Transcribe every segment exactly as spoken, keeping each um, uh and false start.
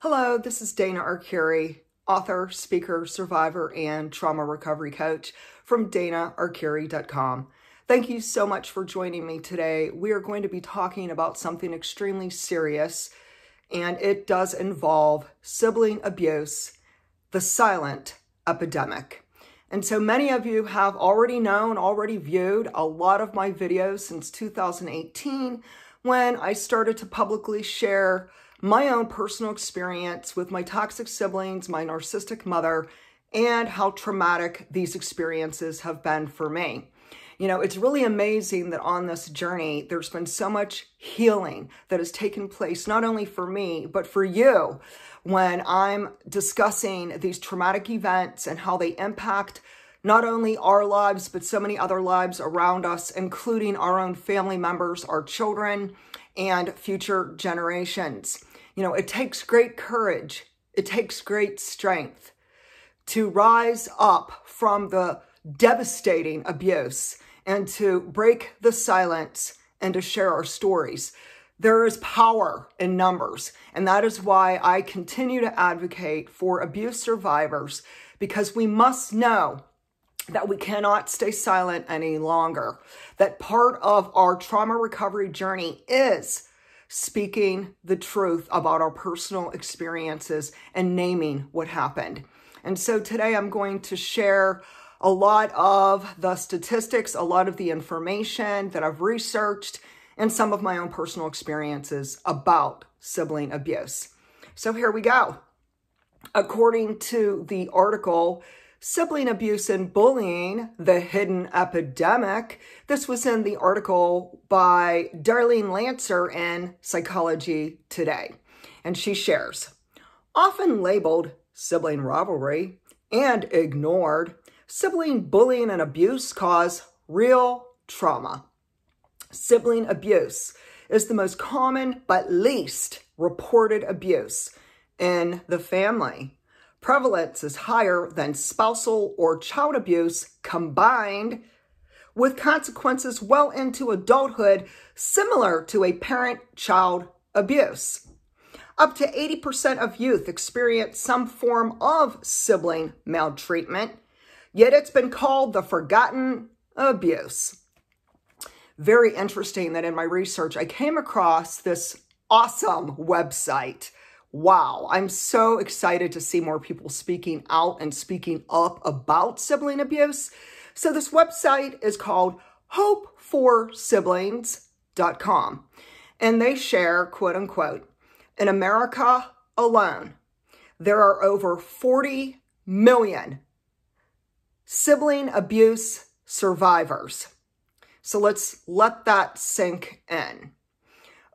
Hello, this is Dana Arcuri, author, speaker, survivor, and trauma recovery coach from Dana Arcuri dot com. Thank you so much for joining me today. We are going to be talking about something extremely serious, and it does involve sibling abuse, the silent epidemic. And so many of you have already known, already viewed a lot of my videos since two thousand eighteen, when I started to publicly share my own personal experience with my toxic siblings, my narcissistic mother, and how traumatic these experiences have been for me. You know, it's really amazing that on this journey, there's been so much healing that has taken place, not only for me, but for you, when I'm discussing these traumatic events and how they impact not only our lives, but so many other lives around us, including our own family members, our children, and future generations. You know, it takes great courage. It takes great strength to rise up from the devastating abuse and to break the silence and to share our stories. There is power in numbers, and that is why I continue to advocate for abuse survivors, because we must know that we cannot stay silent any longer, that part of our trauma recovery journey is speaking the truth about our personal experiences and naming what happened. And so today I'm going to share a lot of the statistics, a lot of the information that I've researched, and some of my own personal experiences about sibling abuse. So here we go. According to the article, Sibling Abuse and Bullying, the Hidden Epidemic. This was in the article by Darlene Lancer in Psychology Today. And she shares, often labeled sibling rivalry and ignored, sibling bullying and abuse cause real trauma. Sibling abuse is the most common but least reported abuse in the family. Prevalence is higher than spousal or child abuse combined, with consequences well into adulthood similar to a parent-child abuse. Up to eighty percent of youth experience some form of sibling maltreatment, yet it's been called the forgotten abuse. Very interesting that in my research, I came across this awesome website. Wow, I'm so excited to see more people speaking out and speaking up about sibling abuse. So this website is called hope for siblings dot com. And they share, quote unquote, in America alone, there are over forty million sibling abuse survivors. So let's let that sink in.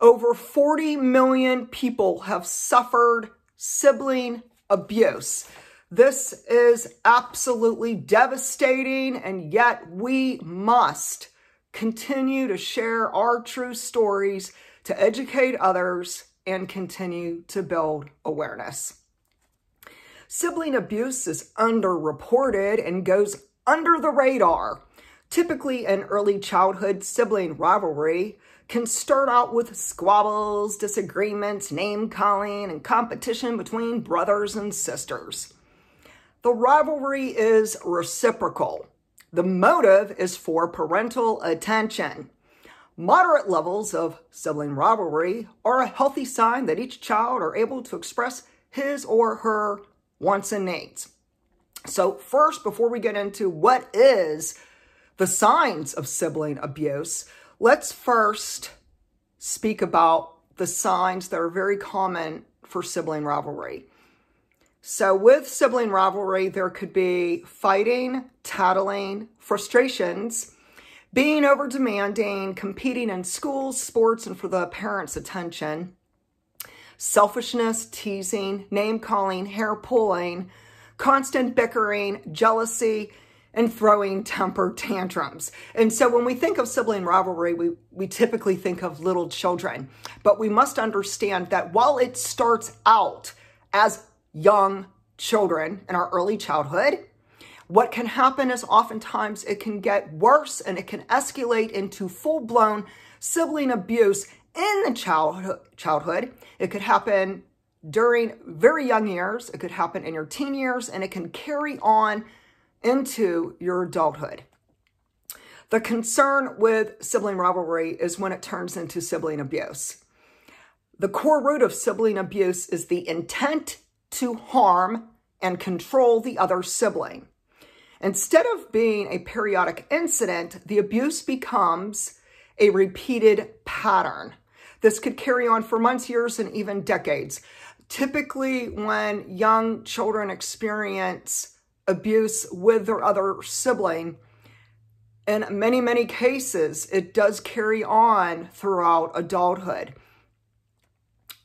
Over forty million people have suffered sibling abuse. This is absolutely devastating, and yet we must continue to share our true stories, to educate others, and continue to build awareness. Sibling abuse is underreported and goes under the radar. Typically, in early childhood, sibling rivalry can start out with squabbles, disagreements, name-calling, and competition between brothers and sisters. The rivalry is reciprocal. The motive is for parental attention. Moderate levels of sibling rivalry are a healthy sign that each child are able to express his or her wants and needs. So first, before we get into what is the signs of sibling abuse, let's first speak about the signs that are very common for sibling rivalry. So with sibling rivalry, there could be fighting, tattling, frustrations, being over-demanding, competing in schools, sports, and for the parents' attention, selfishness, teasing, name-calling, hair-pulling, constant bickering, jealousy, and throwing temper tantrums. And so when we think of sibling rivalry, we, we typically think of little children, but we must understand that while it starts out as young children in our early childhood, what can happen is oftentimes it can get worse and it can escalate into full-blown sibling abuse in the childhood. It could happen during very young years. It could happen in your teen years, and it can carry on into your adulthood. The concern with sibling rivalry is when it turns into sibling abuse. The core root of sibling abuse is the intent to harm and control the other sibling. Instead of being a periodic incident, the abuse becomes a repeated pattern. This could carry on for months, years, and even decades. Typically, when young children experience abuse with their other sibling, in many, many cases, it does carry on throughout adulthood.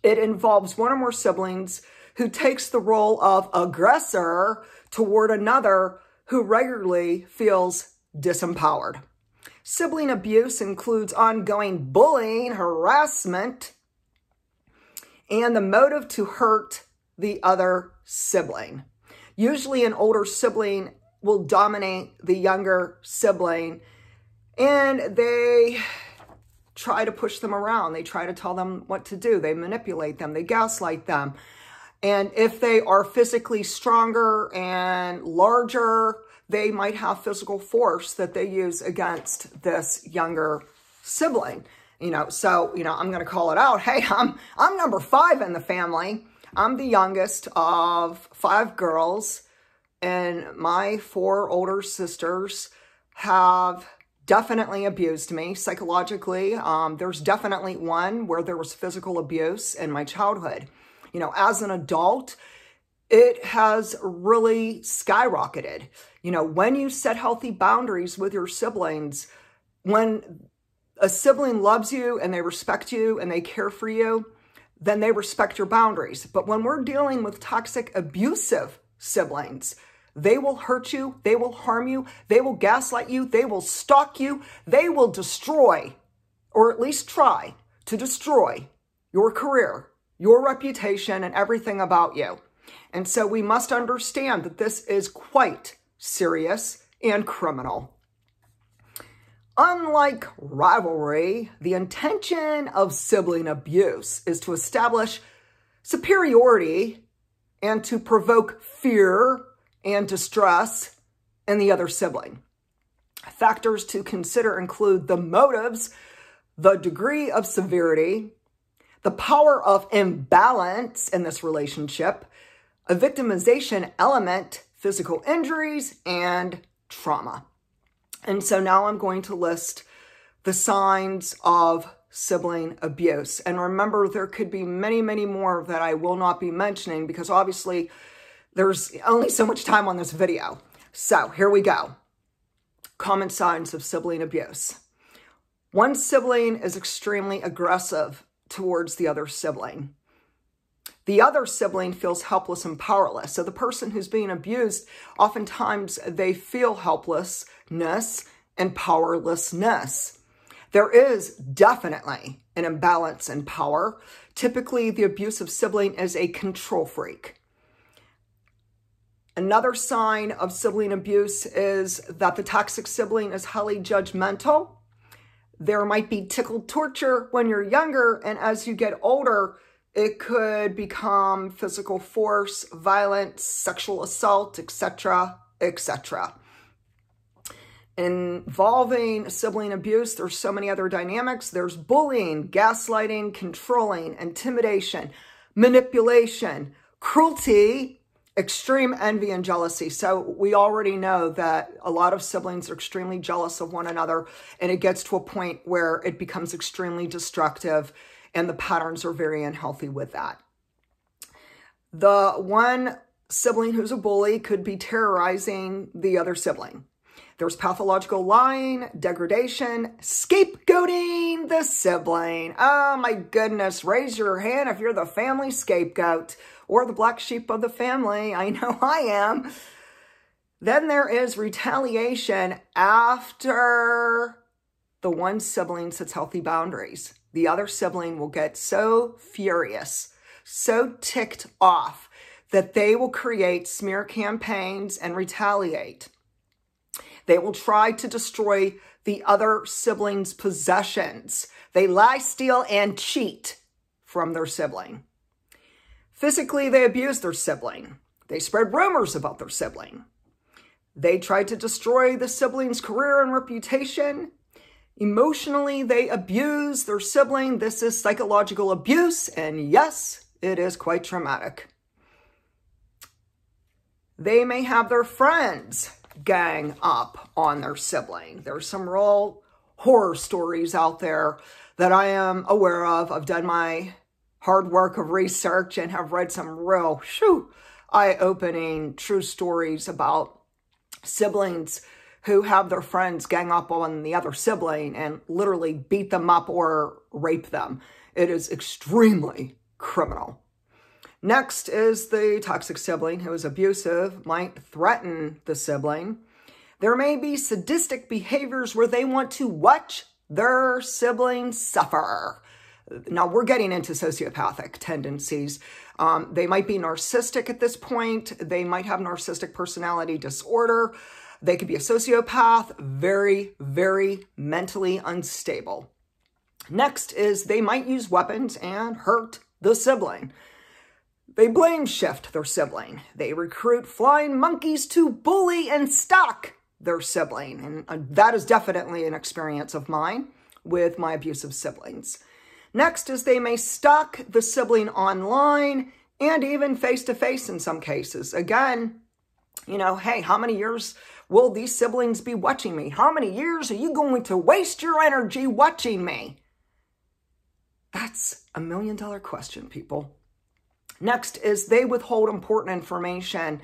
It involves one or more siblings who takes the role of aggressor toward another who regularly feels disempowered. Sibling abuse includes ongoing bullying, harassment, and the motive to hurt the other sibling. Usually an older sibling will dominate the younger sibling, and they try to push them around. They try to tell them what to do. They manipulate them. They gaslight them. And if they are physically stronger and larger, they might have physical force that they use against this younger sibling. You know, so, you know, I'm going to call it out. Hey, I'm, I'm number five in the family. I'm the youngest of five girls, and my four older sisters have definitely abused me psychologically. Um, there's definitely one where there was physical abuse in my childhood. You know, as an adult, it has really skyrocketed. You know, when you set healthy boundaries with your siblings, when a sibling loves you and they respect you and they care for you, then they respect your boundaries. But when we're dealing with toxic, abusive siblings, they will hurt you, they will harm you, they will gaslight you, they will stalk you, they will destroy, or at least try to destroy, your career, your reputation, and everything about you. And so we must understand that this is quite serious and criminal. Unlike rivalry, the intention of sibling abuse is to establish superiority and to provoke fear and distress in the other sibling. Factors to consider include the motives, the degree of severity, the power of imbalance in this relationship, a victimization element, physical injuries, and trauma. And so now I'm going to list the signs of sibling abuse. And remember, there could be many, many more that I will not be mentioning because obviously there's only so much time on this video. So here we go. Common signs of sibling abuse. One sibling is extremely aggressive towards the other sibling. The other sibling feels helpless and powerless. So the person who's being abused, oftentimes they feel helplessness and powerlessness. There is definitely an imbalance in power. Typically, the abusive sibling is a control freak. Another sign of sibling abuse is that the toxic sibling is highly judgmental. There might be tickle torture when you're younger, and as you get older, it could become physical force, violence, sexual assault, et cetera, et cetera. Involving sibling abuse, there's so many other dynamics. There's bullying, gaslighting, controlling, intimidation, manipulation, cruelty, extreme envy, and jealousy. So we already know that a lot of siblings are extremely jealous of one another, and it gets to a point where it becomes extremely destructive, and the patterns are very unhealthy with that. The one sibling who's a bully could be terrorizing the other sibling. There's pathological lying, degradation, scapegoating the sibling. Oh my goodness, raise your hand if you're the family scapegoat or the black sheep of the family. I know I am. Then there is retaliation after the one sibling sets healthy boundaries. The other sibling will get so furious, so ticked off that they will create smear campaigns and retaliate. They will try to destroy the other sibling's possessions. They lie, steal, and cheat from their sibling. Physically, they abused their sibling. They spread rumors about their sibling. They tried to destroy the sibling's career and reputation. Emotionally, they abused their sibling. This is psychological abuse, and yes, it is quite traumatic. They may have their friends gang up on their sibling. There's some real horror stories out there that I am aware of. I've done my hard work of research and have read some real shoo, eye-opening true stories about siblings who have their friends gang up on the other sibling and literally beat them up or rape them. It is extremely criminal. Next is the toxic sibling who is abusive, might threaten the sibling. There may be sadistic behaviors where they want to watch their sibling suffer. Now, we're getting into sociopathic tendencies. Um, they might be narcissistic at this point. They might have narcissistic personality disorder. They could be a sociopath, very, very mentally unstable. Next is they might use weapons and hurt the sibling. They blame shift their sibling. They recruit flying monkeys to bully and stalk their sibling. And that is definitely an experience of mine with my abusive siblings. Next is they may stalk the sibling online and even face-to-face in some cases. Again, you know, hey, how many years will these siblings be watching me? How many years are you going to waste your energy watching me? That's a million dollar question, people. Next is they withhold important information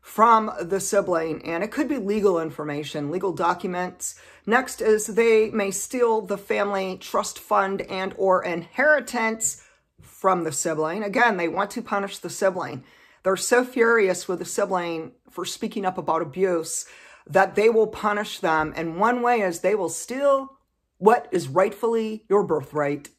from the sibling, and it could be legal information, legal documents. Next is they may steal the family trust fund and or inheritance from the sibling. Again, they want to punish the sibling. They're so furious with the sibling for speaking up about abuse that they will punish them. And one way is they will steal what is rightfully your birthright.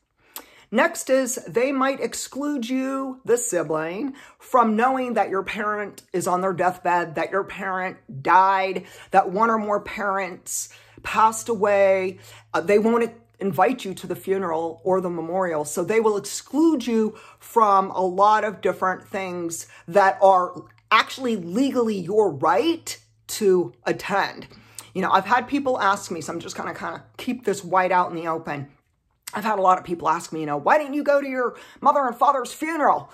Next is they might exclude you, the sibling, from knowing that your parent is on their deathbed, that your parent died, that one or more parents passed away. Uh, they won't invite you to the funeral or the memorial. So they will exclude you from a lot of different things that are actually legally your right to attend. You know, I've had people ask me, so I'm just gonna kind of keep this wide out in the open. I've had a lot of people ask me, you know, why didn't you go to your mother and father's funeral?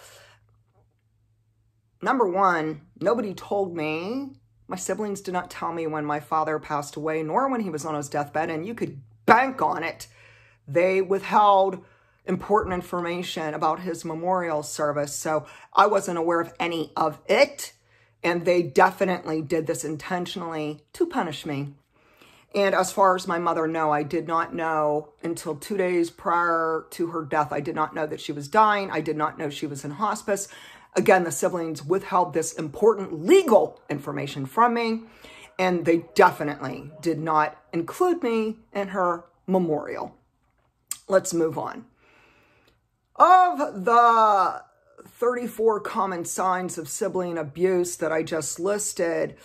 Number one, nobody told me. My siblings did not tell me when my father passed away, nor when he was on his deathbed, and you could bank on it. They withheld important information about his memorial service, so I wasn't aware of any of it, and they definitely did this intentionally to punish me. And as far as my mother, no, I did not know until two days prior to her death. I did not know that she was dying. I did not know she was in hospice. Again, the siblings withheld this important legal information from me, and they definitely did not include me in her memorial. Let's move on. Of the thirty-four common signs of sibling abuse that I just listed,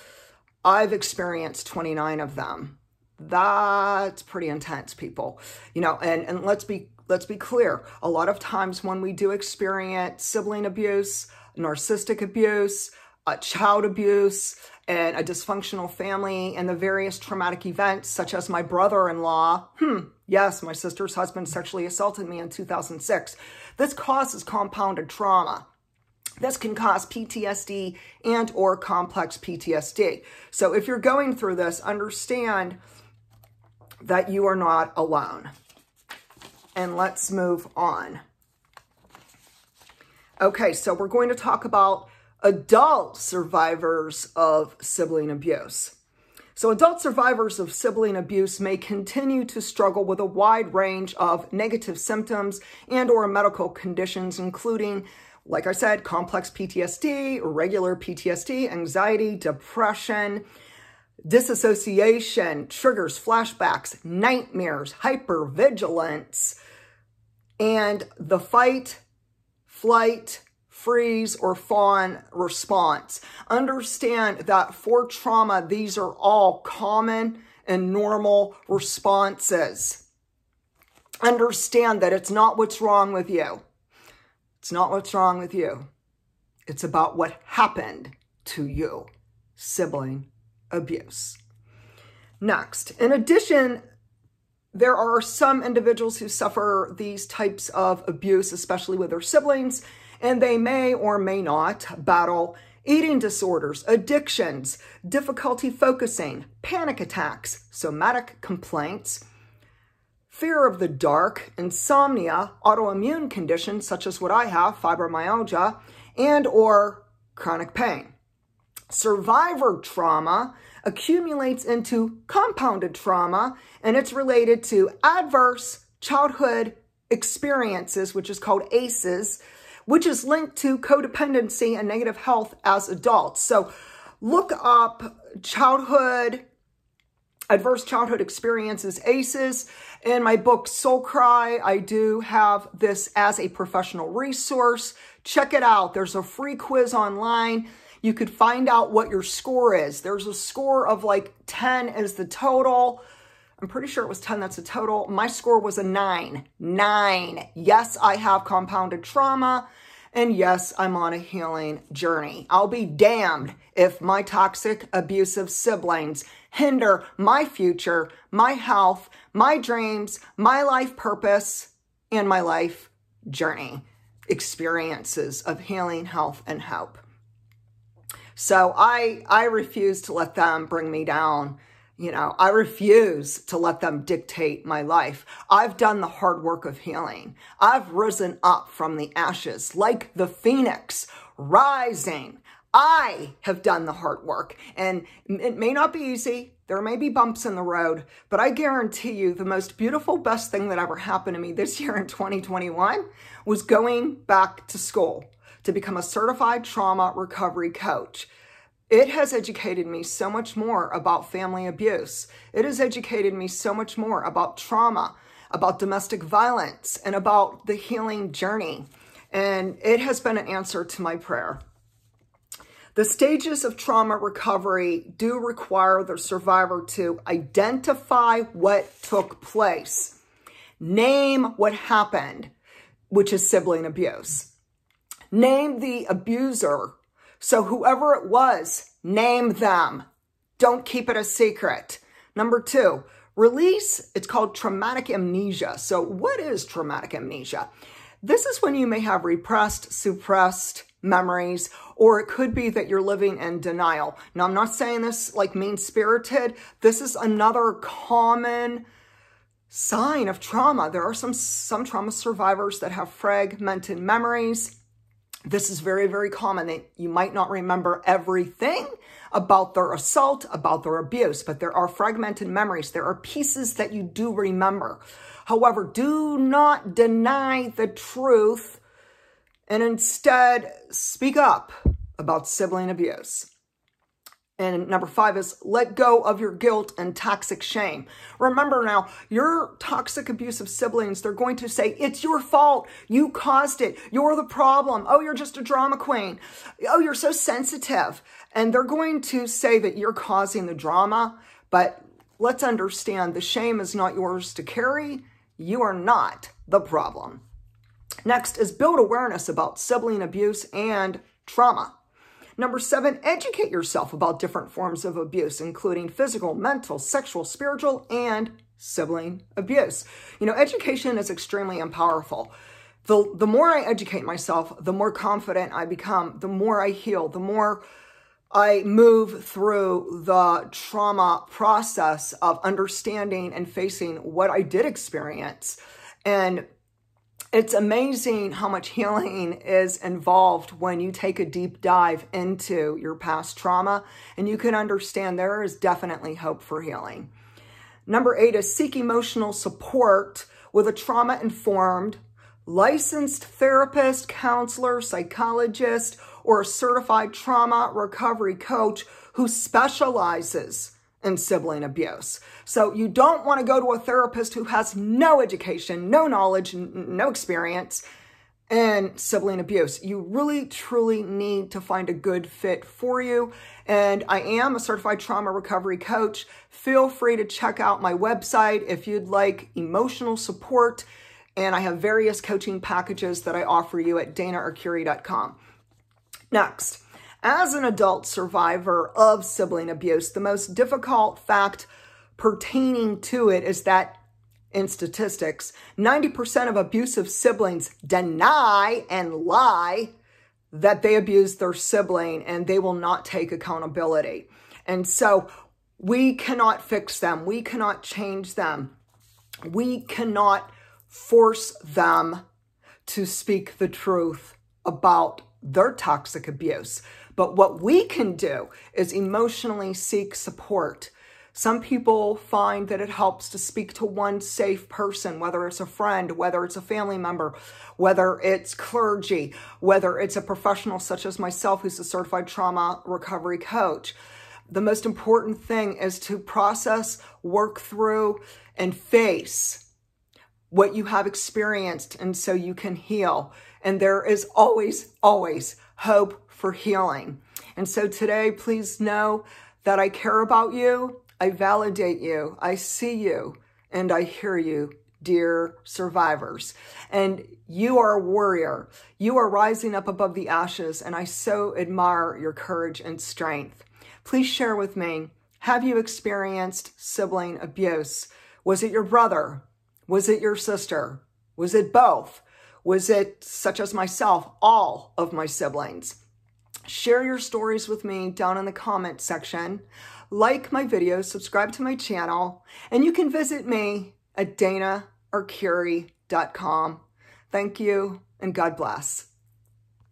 I've experienced twenty-nine of them. That's pretty intense, people. You know, and, and let's be let's be clear. A lot of times when we do experience sibling abuse, narcissistic abuse, uh, child abuse, and a dysfunctional family, and the various traumatic events, such as my brother-in-law, hmm, yes, my sister's husband sexually assaulted me in two thousand six. This causes compounded trauma. This can cause P T S D and or complex P T S D. So if you're going through this, understand that you are not alone. And let's move on. Okay, so we're going to talk about adult survivors of sibling abuse. So adult survivors of sibling abuse may continue to struggle with a wide range of negative symptoms and or medical conditions, including, like I said, complex P T S D, regular P T S D, anxiety, depression, dissociation, triggers, flashbacks, nightmares, hypervigilance, and the fight, flight, freeze, or fawn response. Understand that for trauma, these are all common and normal responses. Understand that it's not what's wrong with you. It's not what's wrong with you. It's about what happened to you, sibling abuse. Next, in addition, there are some individuals who suffer these types of abuse, especially with their siblings, and they may or may not battle eating disorders, addictions, difficulty focusing, panic attacks, somatic complaints, fear of the dark, insomnia, autoimmune conditions such as what I have, fibromyalgia, and or chronic pain. Survivor trauma accumulates into compounded trauma, and it's related to adverse childhood experiences, which is called A C Es, which is linked to codependency and negative health as adults. So look up childhood, adverse childhood experiences, A C Es. In my book, Soul Cry, I do have this as a professional resource. Check it out. There's a free quiz online. You could find out what your score is. There's a score of like ten is the total. I'm pretty sure it was ten, that's the total. My score was a nine, nine. Yes, I have compounded trauma, and yes, I'm on a healing journey. I'll be damned if my toxic, abusive siblings hinder my future, my health, my dreams, my life purpose, and my life journey. Experiences of healing, health, and hope. So I, I refuse to let them bring me down. You know, I refuse to let them dictate my life. I've done the hard work of healing. I've risen up from the ashes like the phoenix rising. I have done the hard work, and it may not be easy. There may be bumps in the road, but I guarantee you the most beautiful, best thing that ever happened to me this year in twenty twenty-one was going back to school to become a certified trauma recovery coach. It has educated me so much more about family abuse. It has educated me so much more about trauma, about domestic violence, and about the healing journey. And it has been an answer to my prayer. The stages of trauma recovery do require the survivor to identify what took place, name what happened, which is sibling abuse, name the abuser. So whoever it was, name them. Don't keep it a secret. Number two, release. It's called traumatic amnesia. So what is traumatic amnesia? This is when you may have repressed, suppressed memories, or it could be that you're living in denial. Now, I'm not saying this like mean-spirited. This is another common sign of trauma. There are some, some trauma survivors that have fragmented memories. This is very, very common. They, you might not remember everything about their assault, about their abuse, but there are fragmented memories. There are pieces that you do remember. However, do not deny the truth and instead speak up about sibling abuse. And number five is let go of your guilt and toxic shame. Remember now, your toxic abusive siblings, they're going to say, it's your fault. You caused it. You're the problem. Oh, you're just a drama queen. Oh, you're so sensitive. And they're going to say that you're causing the drama. But let's understand the shame is not yours to carry. You are not the problem. Next is build awareness about sibling abuse and trauma. Number seven, educate yourself about different forms of abuse, including physical, mental, sexual, spiritual, and sibling abuse. You know, education is extremely powerful. The, the more I educate myself, the more confident I become, the more I heal, the more I move through the trauma process of understanding and facing what I did experience. And it's amazing how much healing is involved when you take a deep dive into your past trauma, and you can understand there is definitely hope for healing. Number eight is seek emotional support with a trauma-informed, licensed therapist, counselor, psychologist, or a certified trauma recovery coach who specializes and sibling abuse. So you don't want to go to a therapist who has no education, no knowledge, no experience in sibling abuse. You really, truly need to find a good fit for you. And I am a certified trauma recovery coach. Feel free to check out my website if you'd like emotional support. And I have various coaching packages that I offer you at Dana Arcuri dot com. Next, as an adult survivor of sibling abuse, the most difficult fact pertaining to it is that, in statistics, ninety percent of abusive siblings deny and lie that they abused their sibling, and they will not take accountability. And so we cannot fix them. We cannot change them. We cannot force them to speak the truth about their toxic abuse. But what we can do is emotionally seek support. Some people find that it helps to speak to one safe person, whether it's a friend, whether it's a family member, whether it's clergy, whether it's a professional such as myself who's a certified trauma recovery coach. The most important thing is to process, work through, and face what you have experienced, and so you can heal. And there is always, always hope for healing. And so today, please know that I care about you. I validate you, I see you, and I hear you, dear survivors. And you are a warrior. You are rising up above the ashes, and I so admire your courage and strength. Please share with me, have you experienced sibling abuse? Was it your brother? Was it your sister? Was it both? Was it, such as myself, all of my siblings? Share your stories with me down in the comment section. Like my video, subscribe to my channel, and you can visit me at Dana Arcuri dot com. Thank you, and God bless.